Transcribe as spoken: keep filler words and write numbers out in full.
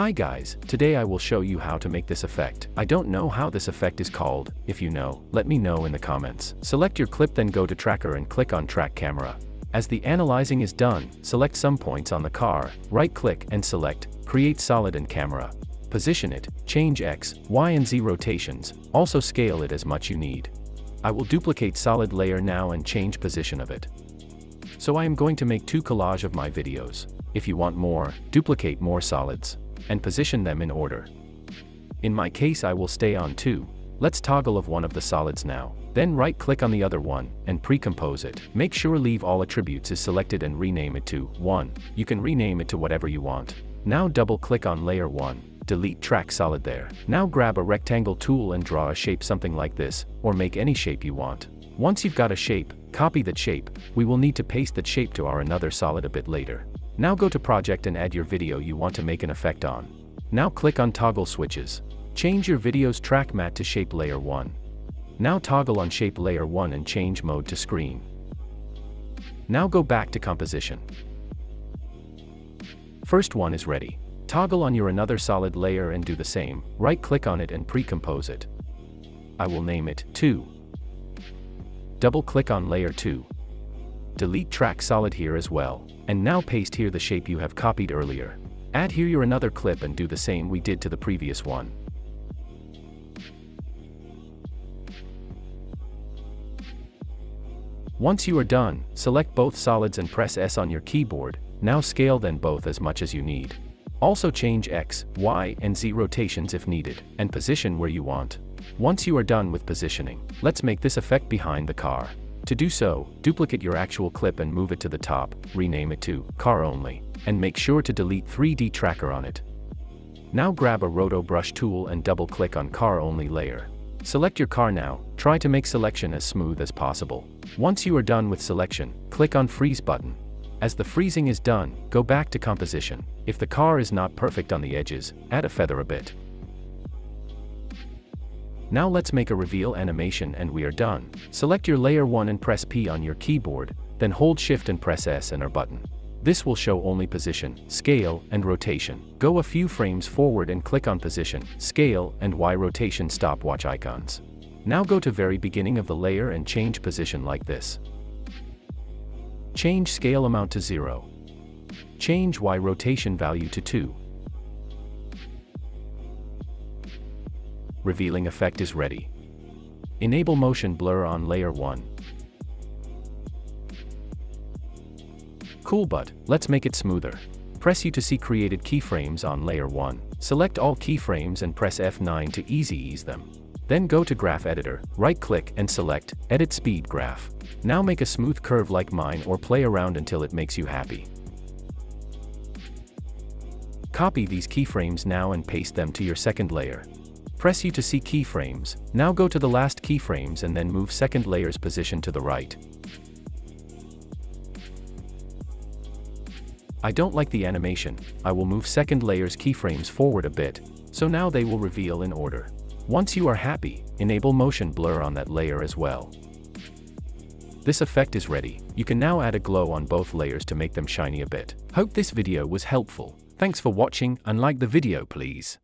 Hi guys, today I will show you how to make this effect. I don't know how this effect is called. If you know, let me know in the comments. Select your clip, then go to tracker and click on track camera. As the analyzing is done, select some points on the car, right click and select create solid and camera. Position it, change X, Y and Z rotations, also scale it as much you need. I will duplicate solid layer now and change position of it. So I am going to make two collage of my videos. If you want more, duplicate more solids and position them in order. In my case I will stay on two. Let's toggle of one of the solids now. Then right click on the other one and pre-compose it. Make sure leave all attributes is selected and rename it to one. You can rename it to whatever you want. Now double click on layer one. Delete track solid there. Now grab a rectangle tool and draw a shape something like this, or make any shape you want. Once you've got a shape, copy that shape. We will need to paste that shape to our another solid a bit later. Now go to project and add your video you want to make an effect on. Now click on toggle switches. Change your video's track mat to shape layer one. Now toggle on shape layer one and change mode to screen. Now go back to composition. First one is ready. Toggle on your another solid layer and do the same. Right click on it and pre-compose it. I will name it two. Double click on layer two. Delete track solid here as well. And now paste here the shape you have copied earlier. Add here your another clip and do the same we did to the previous one. Once you are done, select both solids and press S on your keyboard. Now scale them both as much as you need. Also change X, Y, and Z rotations if needed, and position where you want. Once you are done with positioning, let's make this effect behind the car. To do so, duplicate your actual clip and move it to the top, rename it to car only, and make sure to delete three D tracker on it. Now grab a roto brush tool and double click on car only layer. Select your car now, try to make selection as smooth as possible. Once you are done with selection, click on freeze button. As the freezing is done, go back to composition. If the car is not perfect on the edges, add a feather a bit. Now let's make a reveal animation and we are done. Select your layer one and press P on your keyboard, then hold shift and press S and R button. This will show only position, scale, and rotation. Go a few frames forward and click on position, scale, and Y rotation stopwatch icons. Now go to very beginning of the layer and change position like this. Change scale amount to zero. Change Y rotation value to two. Revealing effect is ready. Enable motion blur on layer one. Cool, but let's make it smoother. Press U to see created keyframes on layer one. Select all keyframes and press F nine to easy ease them. Then go to graph editor, right click and select edit speed graph. Now make a smooth curve like mine or play around until it makes you happy. Copy these keyframes now and paste them to your second layer. Press U to see keyframes, now go to the last keyframes and then move second layer's position to the right. I don't like the animation, I will move second layer's keyframes forward a bit, so now they will reveal in order. Once you are happy, enable motion blur on that layer as well. This effect is ready, you can now add a glow on both layers to make them shiny a bit. Hope this video was helpful, thanks for watching and like the video please.